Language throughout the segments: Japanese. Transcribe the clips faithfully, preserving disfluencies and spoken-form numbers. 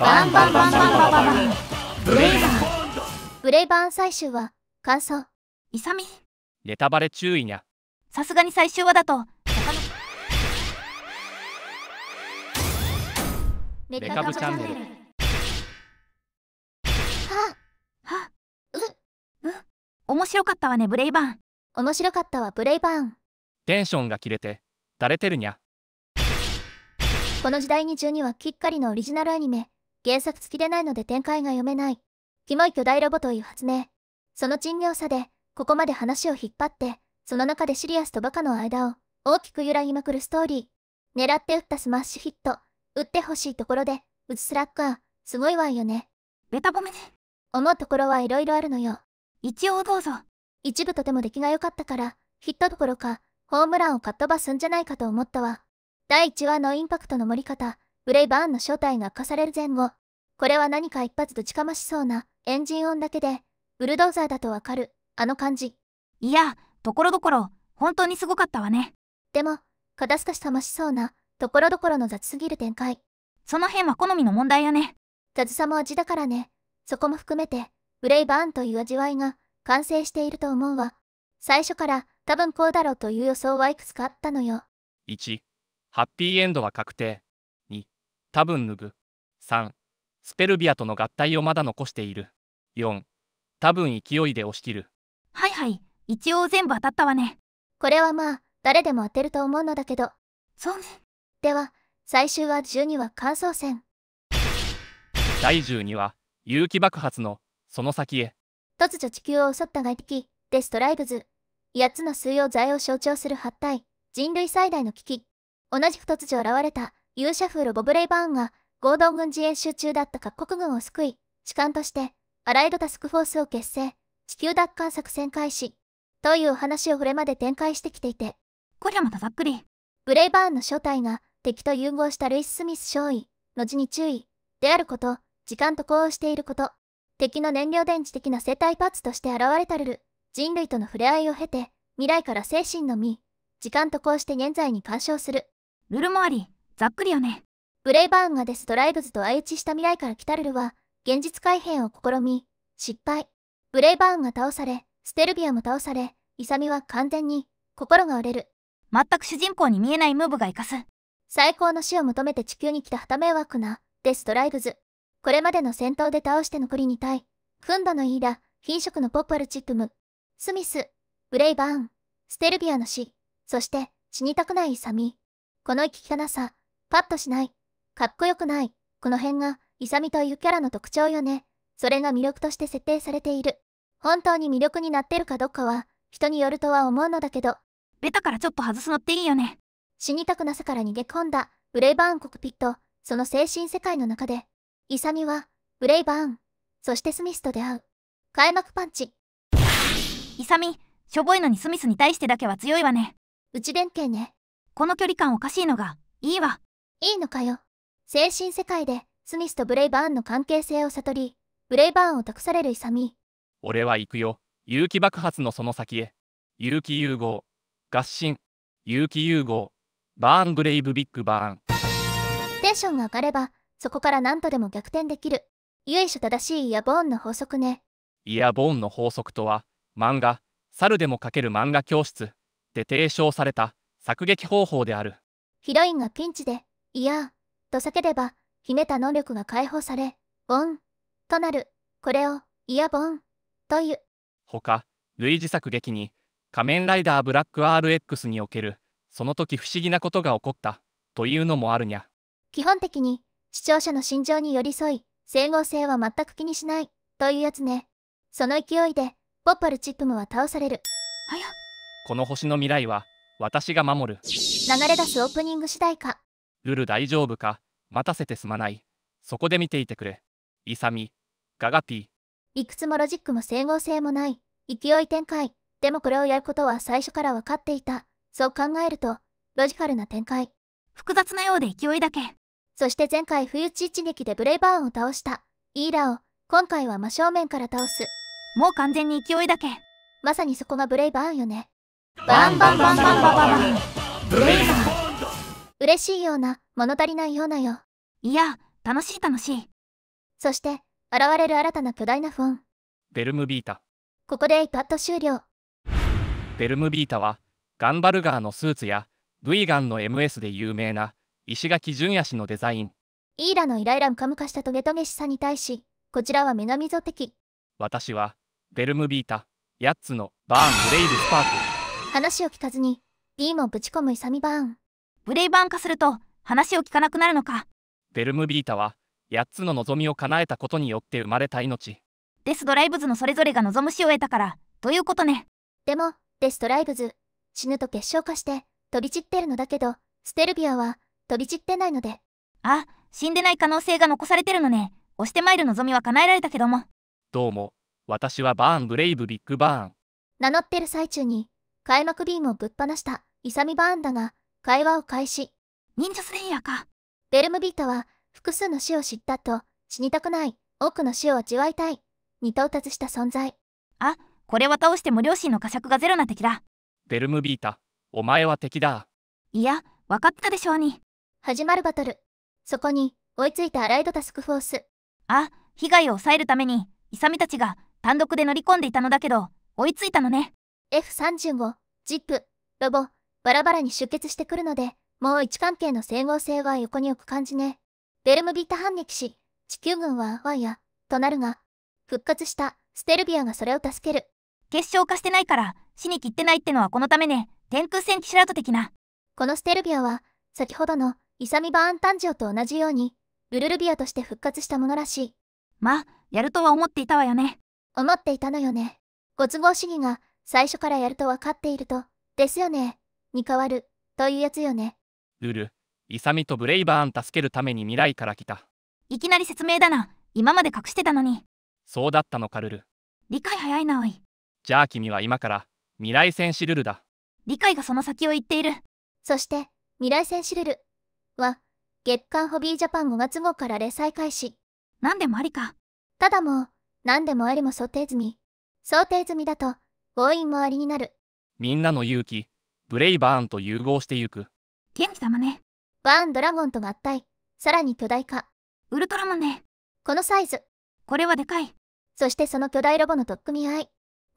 バンバンバンバンバンバンバンブレイバーブレイバーン最終話感想イサミネタバレ注意にゃ。さすがに最終話だとメカブチャンネルはあはうう面白かったわねブレイバーン。面白かったわブレイバーン。テンションが切れてだれてるにゃ。この時代にじゅうにはきっかりのオリジナルアニメ原作付きでないので展開が読めない。キモい巨大ロボという発明、その珍妙さでここまで話を引っ張って、その中でシリアスとバカの間を大きく揺らぎまくるストーリー。狙って打ったスマッシュヒット、打ってほしいところで打つスラッガー、すごいわよね。ベタ褒めね。思うところはいろいろあるのよ。一応どうぞ。一部とても出来が良かったから、ヒットどころかホームランをかっ飛ばすんじゃないかと思ったわ。だいいちわのインパクトの盛り方、ブレイバーンの正体が明かされる前後、これは何か一発ぶちかましそうなエンジン音だけでブルドーザーだとわかるあの感じ。いや、ところどころ本当にすごかったわね。でも肩透かしかましそうなところどころの雑すぎる展開、その辺は好みの問題やね。雑さも味だからね。そこも含めてブレイバーンという味わいが完成していると思うわ。最初から多分こうだろうという予想はいくつかあったのよ。いち、ハッピーエンドは確定。に、多分脱ぐ。さん、スペルビアとの合体をまだ残している。よん、多分勢いで押し切る。はいはい、一応全部当たったわね。これはまあ誰でも当てると思うのだけど。そうね。では最終はじゅうにわ感想戦。だいじゅうにわ勇気爆発のその先へ。突如地球を襲った外敵デストライブズ、やっつの水溶剤を象徴するはち体、人類最大の危機。同じく突如現れた勇者風ロボブレイバーンが合同軍事演習中だった各国軍を救い、主幹としてアライドタスクフォースを結成、地球奪還作戦開始というお話をこれまで展開してきていて、こりゃまたざっくり。ブレイバーンの正体が敵と融合したルイス・スミス少尉、後に注意であること、時間と呼応していること、敵の燃料電池的な生体パーツとして現れたルル、人類との触れ合いを経て未来から精神のみ、時間と呼応して現在に干渉するルルもあり、ざっくりよね。ブレイバーンがデストライブズと相打ちした未来から来たルルは、現実改変を試み、失敗。ブレイバーンが倒され、ステルビアも倒され、イサミは完全に、心が折れる。全く主人公に見えないムーブが生かす。最高の死を求めて地球に来たはた迷惑な、デストライブズ。これまでの戦闘で倒して残りに体、フンドのイーラ、貧食のポッパルチップム、スミス、ブレイバーン、ステルビアの死、そして、死にたくないイサミ。この生き汚さ、パッとしない、かっこよくない、この辺が、イサミというキャラの特徴よね。それが魅力として設定されている。本当に魅力になってるかどうかは、人によるとは思うのだけど。ベタからちょっと外すのっていいよね。死にたくなさから逃げ込んだ、ブレイバーンコクピット、その精神世界の中で、イサミは、ブレイバーン、そしてスミスと出会う。開幕パンチ。イサミ、しょぼいのにスミスに対してだけは強いわね。内弁慶ね。この距離感おかしいのがいいわ。いいのかよ。精神世界でスミスとブレイバーンの関係性を悟り、ブレイバーンを託されるイサミ。俺は行くよ、勇気爆発のその先へ。勇気融合合心、勇気融合バーンブレイブビッグバーン。テンションが上がればそこから何とでも逆転できる、由緒正しいイヤボーンの法則ね。イヤボーンの法則とは、漫画「猿でも描ける漫画教室」で提唱された作劇方法である。ヒロインがピンチで「いやー」と叫べば秘めた能力が解放され「ボン」となる。これを「イヤボン」という。ほか類似作劇に「仮面ライダーブラック アールエックス」におけるその時不思議なことが起こったというのもあるにゃ。基本的に視聴者の心情に寄り添い、整合性は全く気にしないというやつね。その勢いでポッパルチップムは倒される。はやっ、この星の未来は私が守る。流れ出すオープニング主題歌。ルル大丈夫か、待たせてすまない、そこで見ていてくれ。イサミ、ガガピー。いくつもロジックも整合性もない勢い展開。でもこれをやることは最初から分かっていた。そう考えるとロジカルな展開、複雑なようで勢いだけ。そして前回冬打ち一撃でブレイバーンを倒したイーラを今回は真正面から倒す。もう完全に勢いだけ。まさにそこがブレイバーンよね。バンバンバンバンバンバンブレイバーン。嬉しいような物足りないようなよ。いや楽しい楽しい。そして、現れる新たな巨大なフォン。ベルムビータ。ここでイパッと終了。ベルムビータは、ガンバルガーのスーツや、ブィーガンの エムエス で有名な、石垣純也氏のデザイン。イーラのイライラムカムカしたトゲトゲしさに対し、こちらは女神像的。私は、ベルムビータ、ヤッツのバーン・ブレイブ・スパーク。話を聞かずに、ディーモンぶち込むイサミバーン。ブレイバーン化すると、話を聞かなくなるのか。ベルムビータは、やっつの望みを叶えたことによって生まれた命。デス・ドライブズのそれぞれが望む死を得たから、ということね。でも、デス・ドライブズ、死ぬと結晶化して、飛び散ってるのだけど、ステルビアは、飛び散ってないので。あ、死んでない可能性が残されてるのね。押して参る望みは叶えられたけども。どうも、私はバーン・ブレイブ・ビッグ・バーン。名乗ってる最中に、開幕ビームをぶっ放した、イサミ・バーンだが、会話を開始。忍者スレイヤーか。ベルムビータは、複数の死を知ったと、死にたくない、多くの死を味わいたい、に到達した存在。あ、これは倒しても両親の呵責がゼロな敵だ。ベルムビータ、お前は敵だ。いや、分かったでしょうに。始まるバトル。そこに、追いついたアライドタスクフォース。あ、被害を抑えるために、イサミたちが単独で乗り込んでいたのだけど、追いついたのね。エフさんじゅうご、ジップ、ロボ、バラバラに出血してくるので、もう位置関係の整合性は横に置く感じね。ベルムビータ反撃し、地球軍はあわや、となるが、復活したステルビアがそれを助ける。結晶化してないから、死にきってないってのはこのためね、天空戦記シラート的な。このステルビアは、先ほどのイサミバーン誕生と同じように、ブルルビアとして復活したものらしい。まあ、やるとは思っていたわよね。思っていたのよね。ご都合主義が、最初からやると分かっていると、ですよね、に変わる、というやつよね。ルル。イサミとブレイバーン助けるために未来から来た。いきなり説明だな。今まで隠してたのに。そうだったのかルル。理解早いなおい。じゃあ君は今から未来戦士ルルだ。理解がその先を言っている。そして未来戦士ルルは月刊ホビージャパンごがつごうから連載開始。何でもありか。ただもう何でもありも想定済み。想定済みだと強引もありになる。みんなの勇気ブレイバーンと融合してゆく。元気様ね。バーンドラゴンと合体、さらに巨大化。ウルトラマンね。このサイズ。これはでかい。そしてその巨大ロボの取っ組み合い。ツ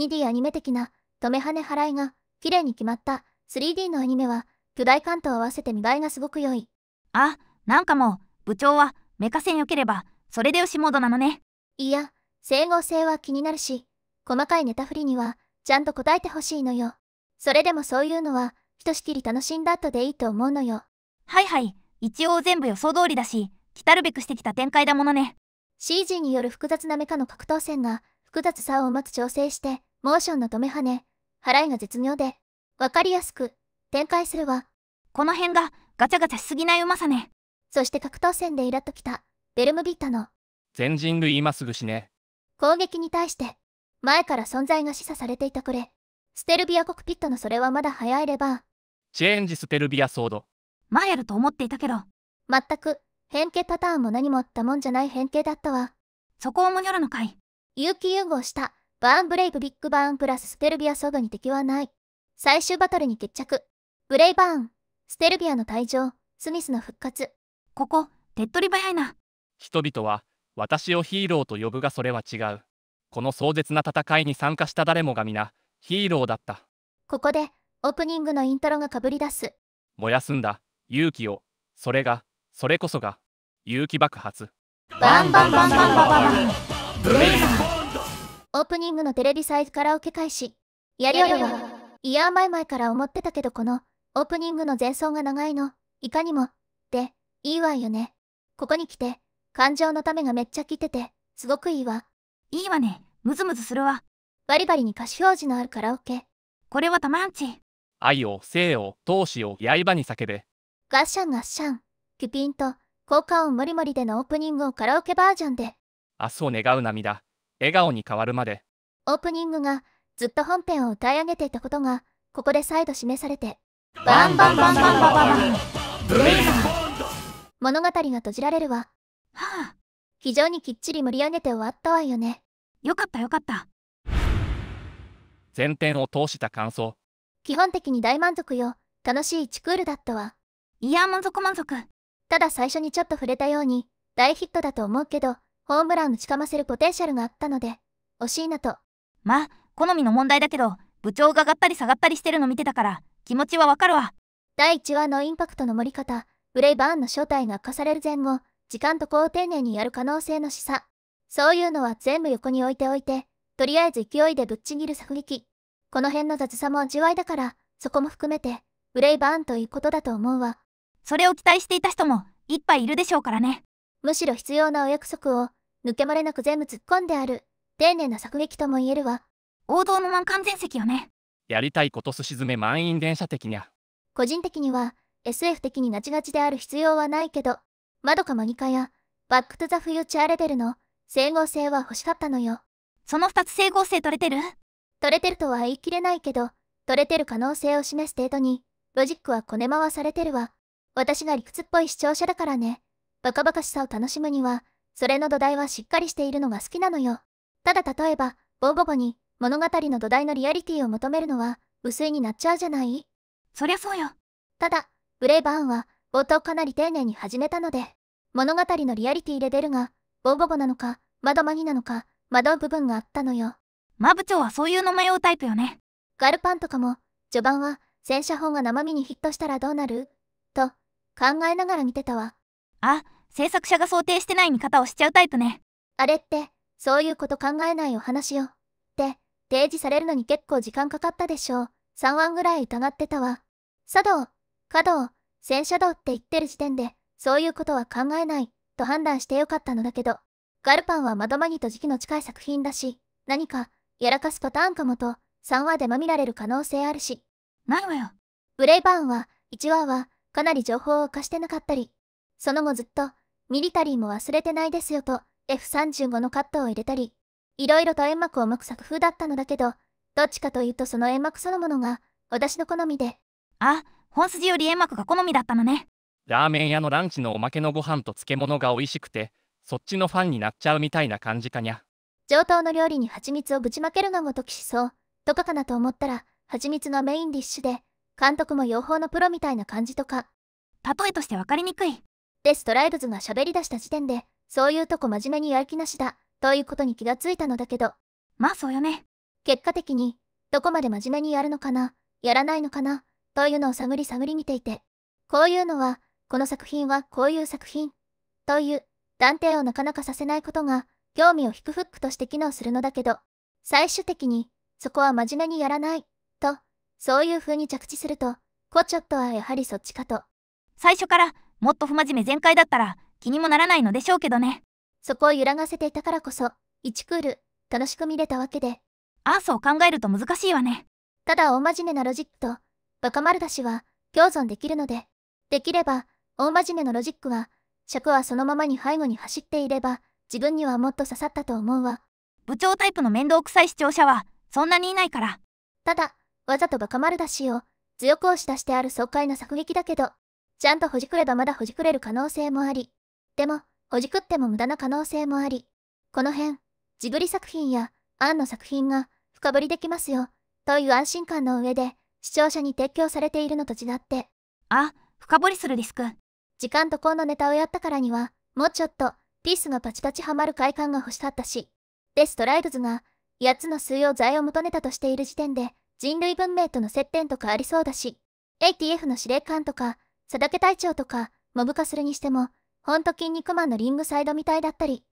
ーディー アニメ的な、止め跳ね払いが、綺麗に決まった、スリーディー のアニメは、巨大感と合わせて見栄えがすごく良い。あ、なんかもう、部長は、メカ線良ければ、それでよしモードなのね。いや、整合性は気になるし、細かいネタ振りには、ちゃんと答えてほしいのよ。それでもそういうのは、ひとしきり楽しんだ後でいいと思うのよ。はいはい、一応全部予想通りだし、来るべくしてきた展開だものね。シージー による複雑なメカの格闘戦が、複雑さをうまく調整して、モーションの止め跳ね、払いが絶妙で、わかりやすく、展開するわ。この辺が、ガチャガチャしすぎないうまさね。そして格闘戦でイラっときた、ベルムビータの、全人類今すぐ死ね。攻撃に対して、前から存在が示唆されていたこれ。ステルビアコクピットのそれはまだ早いレバー。チェンジステルビアソード。まあやると思っていたけど。まったく、変形パターンも何もあったもんじゃない変形だったわ。そこをもにょるのかい。有機融合した、バーンブレイブビッグバーンプラスステルビアソードに敵はない。最終バトルに決着。ブレイバーン、ステルビアの退場、スミスの復活。ここ、手っ取り早いな。人々は、私をヒーローと呼ぶがそれは違う。この壮絶な戦いに参加した誰もが皆、ヒーローだった。ここで、オープニングのイントロがかぶり出す。燃やすんだ。勇気を、それが、それこそが、勇気爆発。バンバンバンバンバンバンブレイバーン。オープニングのテレビサイズカラオケ開始。やりよるわ。いやー前々から思ってたけどこの、オープニングの前奏が長いの、いかにも、で、いいわよね。ここに来て、感情のためがめっちゃ来てて、すごくいいわ。いいわね、ムズムズするわ。バリバリに歌詞表示のあるカラオケ。これはたまんち。愛を、生を、闘志を、刃に叫べ。ガッシャンガッシャン、キュピンと、効果音もりもりでのオープニングをカラオケバージョンで。明日を願う涙、笑顔に変わるまで。オープニングが、ずっと本編を歌い上げていたことが、ここで再度示されて。バンバンバンバンバンバンブレイバーン。物語が閉じられるわ。はぁ。非常にきっちり盛り上げて終わったわよね。よかったよかった。全編を通した感想。基本的に大満足よ。楽しいいちクールだったわ。いやー満足満足。ただ最初にちょっと触れたように、大ヒットだと思うけど、ホームラン打ちかませるポテンシャルがあったので、惜しいなと。まあ、好みの問題だけど、部長が上がったり下がったりしてるの見てたから、気持ちはわかるわ。だいいちわのインパクトの盛り方、ブレイバーンの正体が明かされる前後、時間とこう丁寧にやる可能性の示唆。そういうのは全部横に置いておいて、とりあえず勢いでぶっちぎる作劇。この辺の雑さも味わいだから、そこも含めて、ブレイバーンということだと思うわ。それを期待していた人も、いっぱいいるでしょうからね。むしろ必要なお約束を、抜け漏れなく全部突っ込んである、丁寧な作劇とも言えるわ。王道の満完全席よね。やりたいことすし詰め満員電車的にゃ。個人的には、エスエフ 的になちがちである必要はないけど、まどかマギカや、バックトゥザフューチャーレベルの、整合性は欲しかったのよ。そのふたつ整合性取れてる？取れてるとは言い切れないけど、取れてる可能性を示す程度に、ロジックはこね回されてるわ。私が理屈っぽい視聴者だからね。バカバカしさを楽しむには、それの土台はしっかりしているのが好きなのよ。ただ例えば、ボーボボに物語の土台のリアリティを求めるのは、無粋になっちゃうじゃない？そりゃそうよ。ただ、ブレイバーンは、冒頭かなり丁寧に始めたので、物語のリアリティレベルが、ボーボボなのか、マドマギなのか、惑う部分があったのよ。マ部長はそういうの迷うタイプよね。ガルパンとかも、序盤は、戦車砲が生身にヒットしたらどうなる？と、考えながら見てたわ。あ、制作者が想定してない見方をしちゃうタイプね。あれって、そういうこと考えないお話よ。って、提示されるのに結構時間かかったでしょう。さんわぐらい疑ってたわ。茶道、華道、戦車道って言ってる時点で、そういうことは考えない、と判断してよかったのだけど、ガルパンはマドマギと時期の近い作品だし、何か、やらかすパターンかもと、さんわでも見られる可能性あるし。ないわよ。ブレイバーンは、いちわは、かなり情報を貸してなかったり、その後ずっと、ミリタリーも忘れてないですよと、エフさんじゅうご のカットを入れたり、いろいろと煙幕を巻く作風だったのだけど、どっちかというとその煙幕そのものが、私の好みで。あ、本筋より煙幕が好みだったのね。ラーメン屋のランチのおまけのご飯と漬物が美味しくて、そっちのファンになっちゃうみたいな感じかにゃ。上等の料理に蜂蜜をぶちまけるのもときしそう、とかかなと思ったら、蜂蜜がメインディッシュで、監督も養蜂のプロみたいな感じとか。例えとして分かりにくい。で、ストライブズが喋り出した時点で、そういうとこ真面目にやる気なしだ、ということに気がついたのだけど。まあそうよね。結果的に、どこまで真面目にやるのかな、やらないのかな、というのを探り探り見ていて。こういうのは、この作品はこういう作品、という、断定をなかなかさせないことが、興味を引くフックとして機能するのだけど、最終的に、そこは真面目にやらない、と、そういう風に着地すると、こちょっとはやはりそっちかと。最初から、もっと不真面目全開だったら、気にもならないのでしょうけどね。そこを揺らがせていたからこそ、いちクール、楽しく見れたわけで。アースを考えると難しいわね。ただ大真面目なロジックと、バカ丸出しは、共存できるので、できれば、大真面目のロジックは、尺はそのままに背後に走っていれば、自分にはもっと刺さったと思うわ。部長タイプの面倒くさい視聴者は、そんなにいないから。ただ、わざとバカ丸出しを、強く押し出してある爽快な作劇だけど、ちゃんとほじくればまだほじくれる可能性もあり。でも、ほじくっても無駄な可能性もあり。この辺、ジブリ作品や、アンの作品が、深掘りできますよ、という安心感の上で、視聴者に提供されているのと違って。あ、深掘りするリスク。時間とこのネタをやったからには、もうちょっと、ピースがパチパチハマる快感が欲しかったし。で、ストライドズが、やっつの水溶剤を元ネタとしている時点で、人類文明との接点とかありそうだし、エーティーエフ の司令官とか、佐竹隊長とか、モブ化するにしても、ほんと筋肉マンのリングサイドみたいだったり。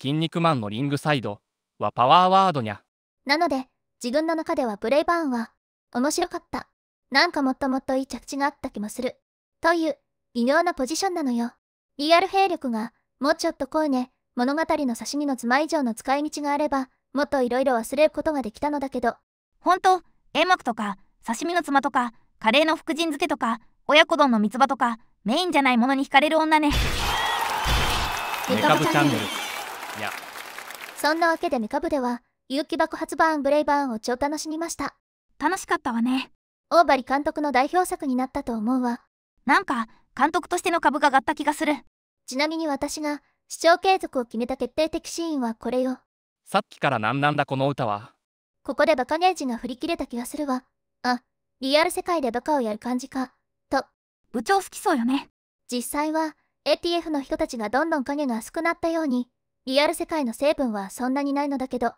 筋肉マンのリングサイドはパワーワードにゃ。なので、自分の中ではブレイバーンは、面白かった。なんかもっともっといい着地があった気もする。という、微妙なポジションなのよ。リアル兵力が、もうちょっとこうね、物語の刺身の妻以上の使い道があれば、もっといろいろ忘れることができたのだけど。ほんと、煙幕とか、刺身の妻とか、カレーの福神漬けとか、親子丼の三つ葉とか、メインじゃないものに惹かれる女ね。メカブチャンネル。いや。そんなわけでメカブでは、勇気爆発版ブレイバーンを超楽しみました。楽しかったわね。大張監督の代表作になったと思うわ。なんか、監督としての株が上がった気がする。ちなみに私が視聴継続を決めた決定的シーンはこれよ。さっきからなんなんだこの歌は。ここでバカゲージが振り切れた気がするわ。あ、リアル世界でバカをやる感じか、と。部長好きそうよね。実際は エーティーエフ の人たちがどんどん影が薄くなったように、リアル世界の成分はそんなにないのだけど、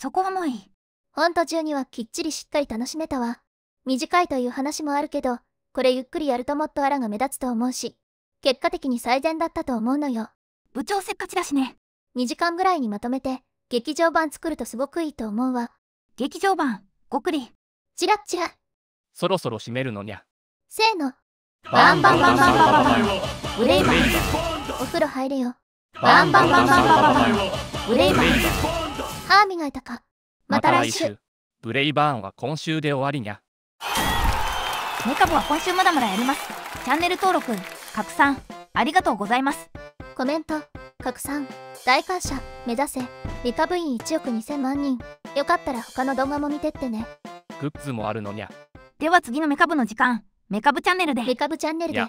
そこ重い。本当中にはきっちりしっかり楽しめたわ。短いという話もあるけど、これゆっくりやるともっとアラが目立つと思うし、結果的に最善だったと思うのよ。部長せっかちだしね。にじかんぐらいにまとめて、劇場版作るとすごくいいと思うわ。劇場版、ごくり。チラッチラ。そろそろ締めるのにゃ。せーの。バンバンバンバンバンバンバン。ブレイバン。お風呂入れよ。バンバンバンバンバンバン。ブレイバン。歯磨いたか。また来週。ブレイバーンは今週で終わりにゃ。メカボは今週まだまだやります。チャンネル登録、拡散ありがとうございます。コメント、拡散大感謝。目指せメカ部員いちおくにせんまんにん。よかったら他の動画も見てってね。グッズもあるのにゃ。では次のメカ部の時間、メカ部チャンネルでメカ部チャンネルで。